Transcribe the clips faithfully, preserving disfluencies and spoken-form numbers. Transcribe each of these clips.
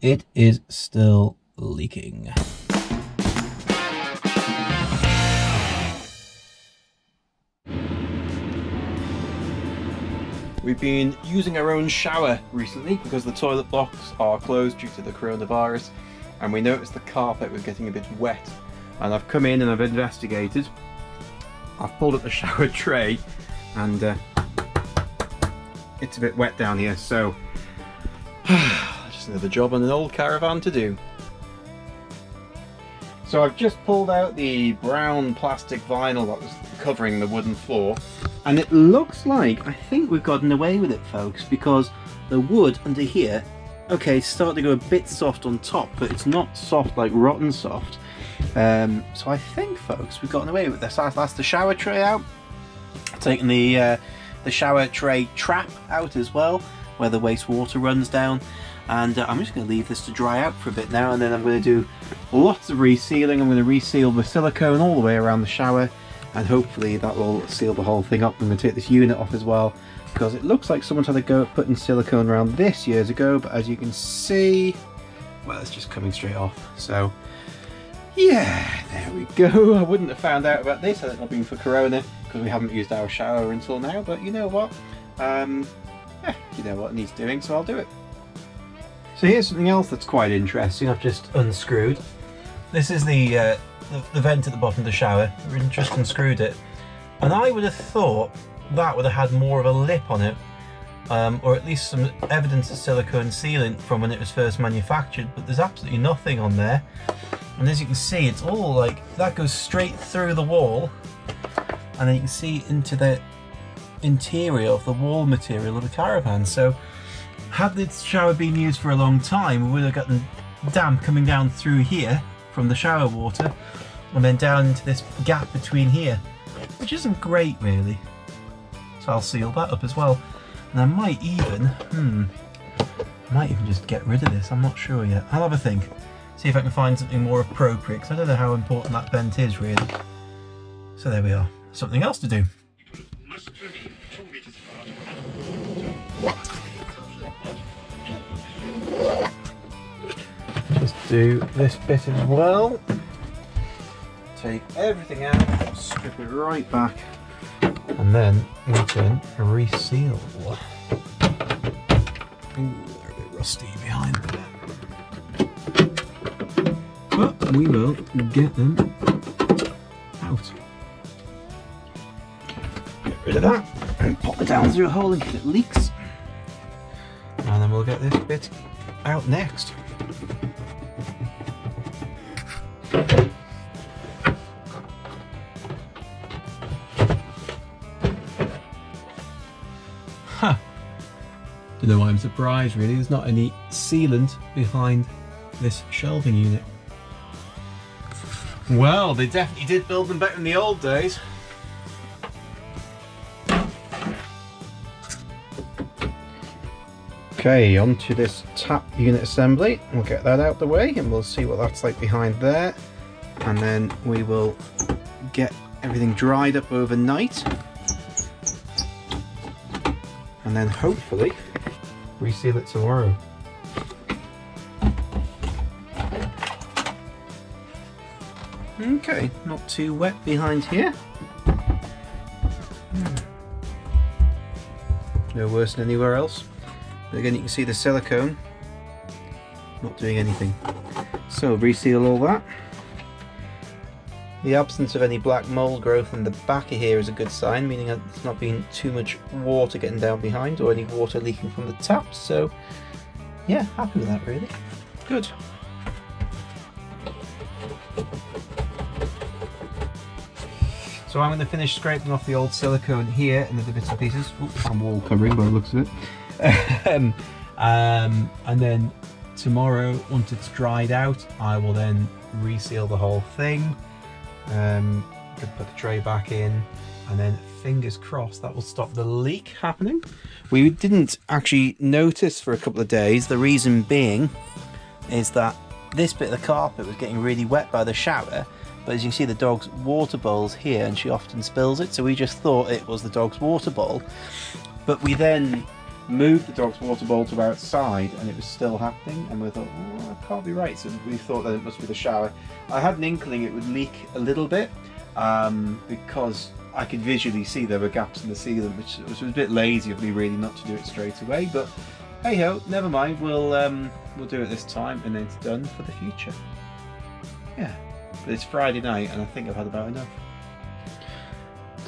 It is still leaking. We've been using our own shower recently because the toilet blocks are closed due to the coronavirus, and we noticed the carpet was getting a bit wet. And I've come in and I've investigated. I've pulled up the shower tray and uh, it's a bit wet down here, so just another job on an old caravan to do. So I've just pulled out the brown plastic vinyl that was covering the wooden floor, and it looks like, I think we've gotten away with it, folks, because the wood under here, okay, it's starting to go a bit soft on top, but it's not soft like rotten soft. Um, so I think, folks, we've gotten away with this. That's the shower tray out. I've taken the uh, the shower tray trap out as well, where the wastewater runs down. And uh, I'm just going to leave this to dry out for a bit now, and then I'm going to do lots of resealing. I'm going to reseal with silicone all the way around the shower, and hopefully that will seal the whole thing up. I'm going to take this unit off as well, because it looks like someone's had a go at putting silicone around this years ago, but as you can see, well, it's just coming straight off. So yeah, there we go. I wouldn't have found out about this had it not been for Corona, because we haven't used our shower until now, but you know what? Um, yeah, you know what needs doing, so I'll do it. So here's something else that's quite interesting I've just unscrewed. This is the, uh, the, the vent at the bottom of the shower. We just unscrewed it. And I would have thought that would have had more of a lip on it, um, or at least some evidence of silicone sealant from when it was first manufactured, but there's absolutely nothing on there. And as you can see, it's all like, that goes straight through the wall, and then you can see into the interior of the wall material of the caravan. So had this shower been used for a long time, we would have gotten damp coming down through here from the shower water and then down into this gap between here, which isn't great really. So I'll seal that up as well. And I might even, hmm, I might even just get rid of this. I'm not sure yet. I'll have a think, see if I can find something more appropriate, because I don't know how important that vent is really. So there we are, something else to do. Just do this bit as well. Take everything out, strip it right back, and then we can reseal. Ooh, they're a bit rusty behind there. But we will get them out. Get rid of that and pop it down through a hole in case it leaks. And then we'll get this bit out next. Huh. Don't know why I'm surprised really, there's not any sealant behind this shelving unit. Well, they definitely did build them back in the old days. Okay, onto this tap unit assembly. We'll get that out the way and we'll see what that's like behind there. And then we will get everything dried up overnight. And then hopefully reseal it tomorrow. Okay, not too wet behind here. No worse than anywhere else. But again, you can see the silicone not doing anything. So reseal all that. The absence of any black mold growth in the back of here is a good sign, meaning that it's not been too much water getting down behind or any water leaking from the taps. So yeah, happy with that really. Good. So I'm going to finish scraping off the old silicone here and the bits and pieces. Oops, I'm wall covering by the looks of it. um, um, and then tomorrow, once it's dried out, I will then reseal the whole thing. Um, put the tray back in, and then fingers crossed that will stop the leak happening. We didn't actually notice for a couple of days. The reason being is that this bit of the carpet was getting really wet by the shower. But as you can see, the dog's water bowl's here and she often spills it, so we just thought it was the dog's water bowl. But we then moved the dog's water bowl to outside and it was still happening, and we thought, oh, that can't be right. So we thought that it must be the shower. I had an inkling it would leak a little bit um, because I could visually see there were gaps in the ceiling, which was a bit lazy of me really not to do it straight away, but hey ho, never mind, we'll, um, we'll do it this time and it's done for the future. Yeah, but it's Friday night and I think I've had about enough.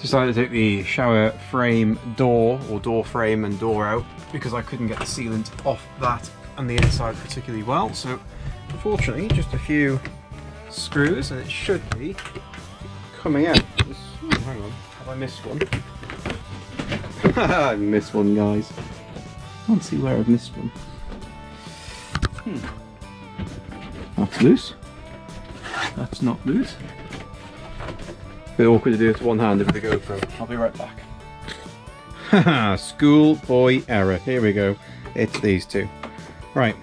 Decided to take the shower frame door, or door frame and door out, because I couldn't get the sealant off that and the inside particularly well. So unfortunately, just a few screws and it should be coming out. Oh, hang on, have I missed one? I missed one, guys. Can't see where I've missed one. Hmm. That's loose. That's not loose. Bit awkward to do with one hand with the GoPro. I'll be right back. Haha, schoolboy error. Here we go. It's these two. Right,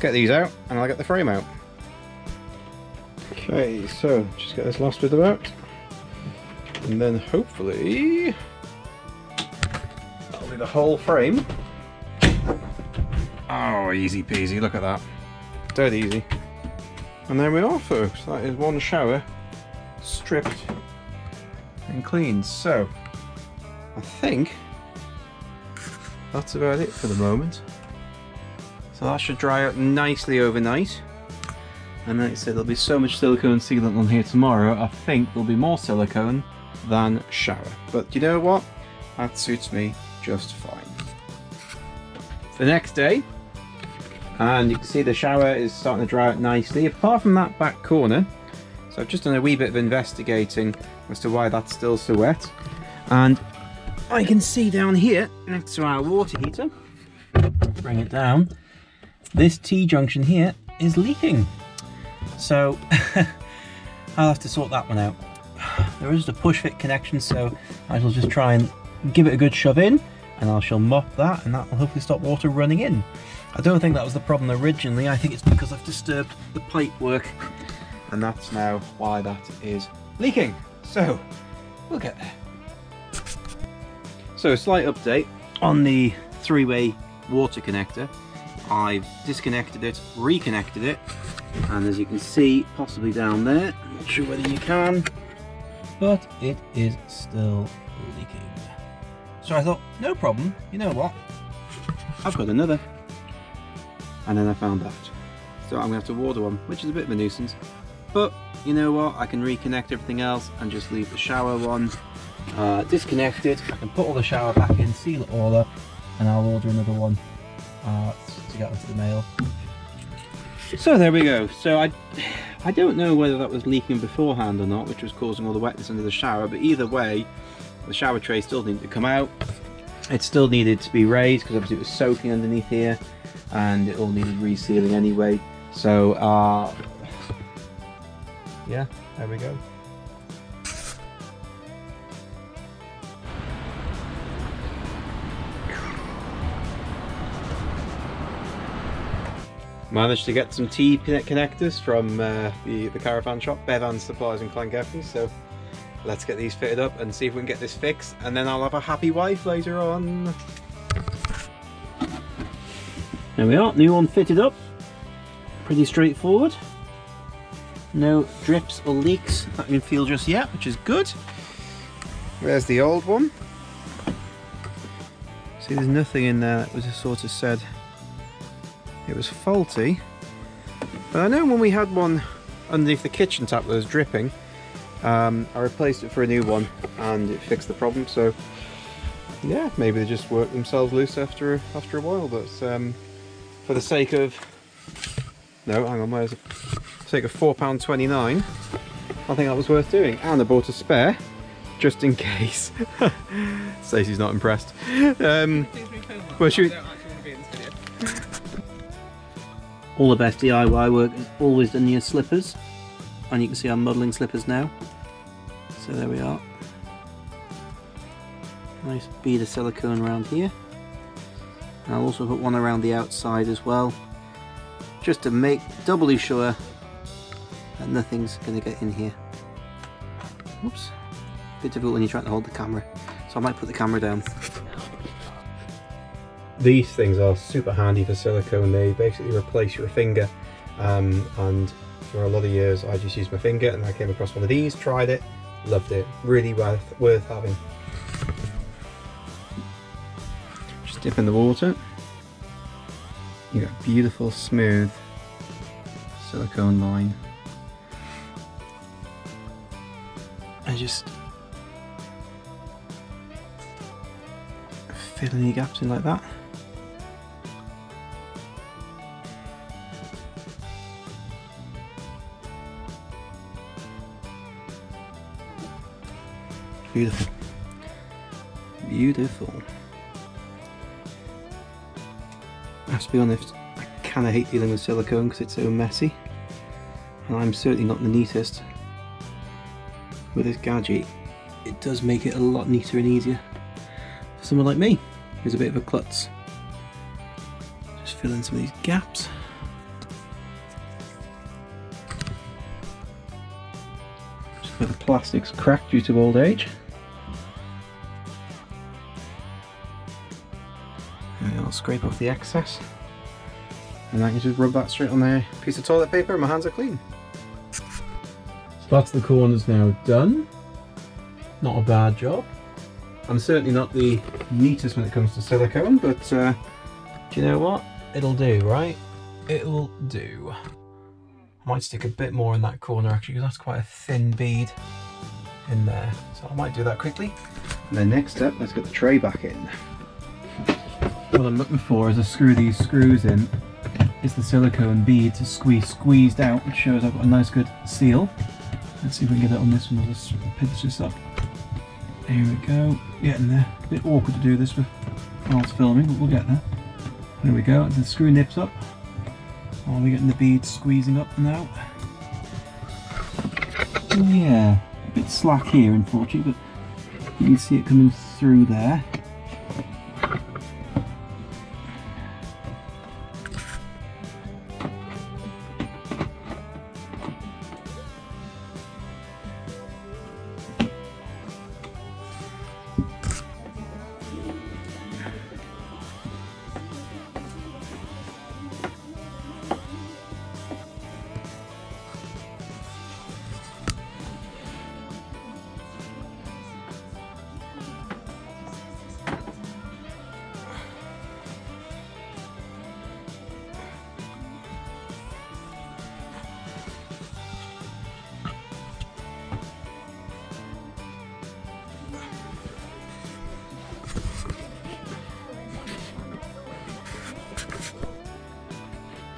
get these out and I'll get the frame out. Okay, so just get this last bit about. And then hopefully that'll be the whole frame. Oh, easy peasy, look at that. Dead easy. And there we are, folks. That is one shower stripped and clean. So I think that's about it for the moment, so that should dry out nicely overnight, and like I said, there'll be so much silicone sealant on here tomorrow, I think there'll be more silicone than shower, but you know what, that suits me just fine. The next day, and you can see the shower is starting to dry out nicely apart from that back corner. So I've just done a wee bit of investigating as to why that's still so wet. And I can see down here, next to our water heater, bring it down, this T-junction here is leaking. So I'll have to sort that one out. There is a push fit connection, so I shall just try and give it a good shove in, and I shall mop that, and that will hopefully stop water running in. I don't think that was the problem originally. I think it's because I've disturbed the pipe work, and that's now why that is leaking. So we'll get there. So a slight update on the three-way water connector. I've disconnected it, reconnected it, and as you can see, possibly down there, I'm not sure whether you can, but it is still leaking. So I thought, no problem, you know what, I've got another. And then I found out. So I'm gonna have to order one, which is a bit of a nuisance. But you know what, I can reconnect everything else and just leave the shower one uh, disconnected. I can put all the shower back in, seal it all up, and I'll order another one uh, to get into the mail. So there we go. So I, I don't know whether that was leaking beforehand or not, which was causing all the wetness under the shower, but either way, the shower tray still needed to come out. It still needed to be raised because obviously it was soaking underneath here, and it all needed resealing anyway. So uh, yeah, there we go. Managed to get some T connectors from uh, the, the caravan shop, Bevan Supplies and Clank Effies. So let's get these fitted up and see if we can get this fixed, and then I'll have a happy wife later on. There we are, new one fitted up. Pretty straightforward. No drips or leaks that you can feel just yet, which is good. There's the old one. See, there's nothing in there that was just sort of said it was faulty. But I know when we had one underneath the kitchen tap that was dripping, um, I replaced it for a new one and it fixed the problem. So yeah, maybe they just work themselves loose after after a while. But um, for the sake of no, hang on, where's it? Take a four pound twenty-nine. I think that was worth doing, and I bought a spare just in case. Stacey's not impressed. Um, well, should we... All the best D I Y work is always done in your slippers, and you can see I'm modelling slippers now. So there we are. Nice bead of silicone around here. And I'll also put one around the outside as well, just to make doubly sure that nothing's going to get in here. Oops, a bit difficult when you're trying to hold the camera, so I might put the camera down. These things are super handy for silicone. They basically replace your finger, um, and for a lot of years I just used my finger, and I came across one of these, tried it, loved it, really worth, worth having. Just dip in the water, you got a beautiful smooth silicone line, and just fill any gaps in like that. Beautiful. Beautiful. I have to be honest, I kind of hate dealing with silicone because it's so messy, and I'm certainly not the neatest. With this gadget, it does make it a lot neater and easier for someone like me who's a bit of a klutz. Just fill in some of these gaps. Just where the plastic's cracked due to old age. And I'll scrape off the excess, and I can just rub that straight on there. Piece of toilet paper, and my hands are clean. That's the corners now done. Not a bad job. I'm certainly not the neatest when it comes to silicone, but uh, do you know what? It'll do, right? It'll do. I might stick a bit more in that corner actually, because that's quite a thin bead in there. So I might do that quickly. And then next up, let's get the tray back in. What I'm looking for is to screw these screws in. It's the silicone bead to squeeze, squeezed out, which shows I've got a nice good seal. Let's see if we can get it on this one. I'll just pinch this up. There we go. Getting there. A bit awkward to do this whilst filming, but we'll get there. There we go. The screw nips up. Oh, we're getting the bead squeezing up now. Yeah, a bit slack here, unfortunately, but you can see it coming through there.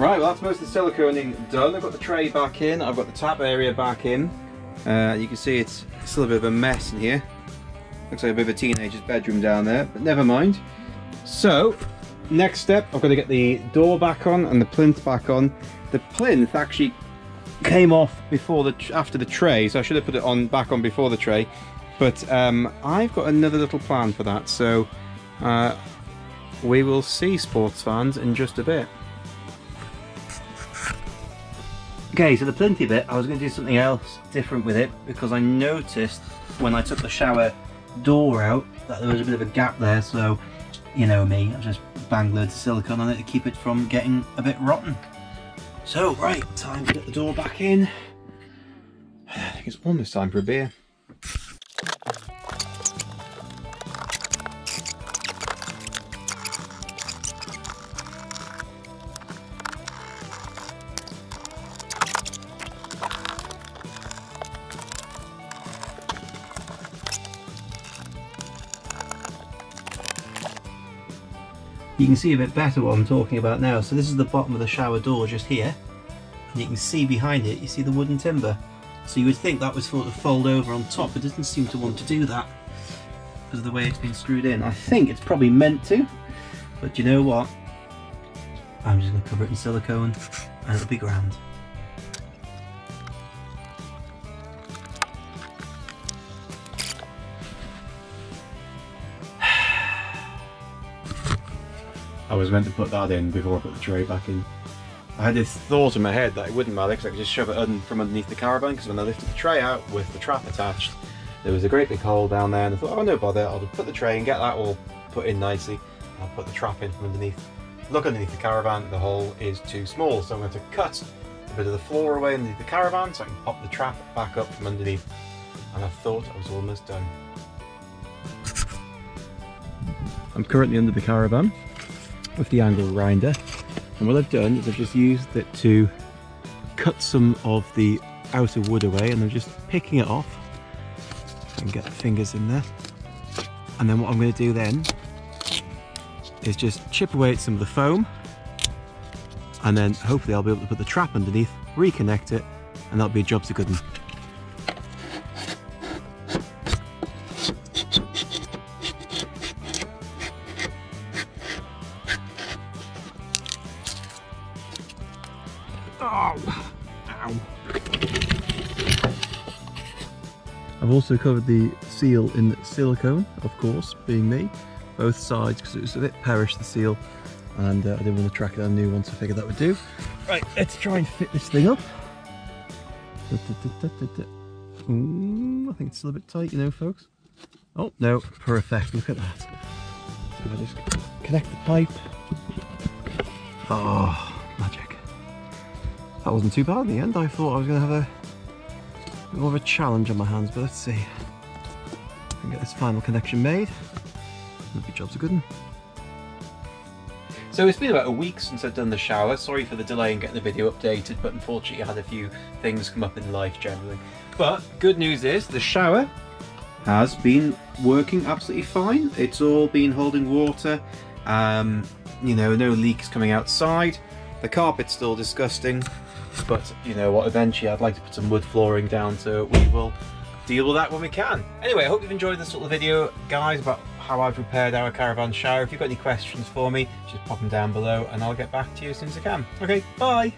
Right, well that's most of the siliconing done. I've got the tray back in, I've got the tap area back in. Uh, you can see it's still a bit of a mess in here. Looks like a bit of a teenager's bedroom down there, but never mind. So, next step, I've got to get the door back on and the plinth back on. The plinth actually came off before the after the tray, so I should have put it on back on before the tray. But um, I've got another little plan for that, so uh, we will see, sports fans, in just a bit. Okay, so the plinthy bit, I was going to do something else different with it, because I noticed when I took the shower door out that there was a bit of a gap there, so you know me, I just banged loads of silicone on it to keep it from getting a bit rotten. So right, time to get the door back in. I think it's almost time for a beer. You can see a bit better what I'm talking about now. So this is the bottom of the shower door just here, and you can see behind it, you see the wooden timber. So you would think that would sort of fold over on top. It doesn't seem to want to do that because of the way it's been screwed in. I think it's probably meant to, but you know what? I'm just gonna cover it in silicone and it'll be grand. I was meant to put that in before I put the tray back in. I had this thought in my head that it wouldn't matter because I could just shove it un from underneath the caravan, because when I lifted the tray out with the trap attached, there was a great big hole down there, and I thought, oh no bother, I'll just put the tray and get that all put in nicely. I'll put the trap in from underneath. Look underneath the caravan, the hole is too small, so I'm going to cut a bit of the floor away underneath the caravan so I can pop the trap back up from underneath. And I thought I was almost done. I'm currently under the caravan with the angle grinder, and what I've done is I've just used it to cut some of the outer wood away, and I'm just picking it off and get the fingers in there. And then what I'm going to do then is just chip away at some of the foam, and then hopefully I'll be able to put the trap underneath, reconnect it, and that'll be a job to good one. Oh, ow. I've also covered the seal in silicone, of course, being me, both sides, because it was a bit perished, the seal, and uh, I didn't want to track down new ones, so I figured that would do. Right, let's try and fit this thing up. Da, da, da, da, da, da. Ooh, I think it's still a bit tight, you know, folks. Oh, no, perfect, look at that. So I just connect the pipe. Oh, magic. That wasn't too bad in the end. I thought I was going to have a more of a challenge on my hands, but let's see. I can get this final connection made. The job's a good one. So it's been about a week since I've done the shower. Sorry for the delay in getting the video updated, but unfortunately I had a few things come up in life generally. But good news is the shower has been working absolutely fine. It's all been holding water. Um, you know, no leaks coming outside. The carpet's still disgusting, but you know what, eventually I'd like to put some wood flooring down, so we will deal with that when we can. Anyway, I hope you've enjoyed this little video, guys, about how I've repaired our caravan shower. If you've got any questions for me, just pop them down below and I'll get back to you as soon as I can. Okay, bye!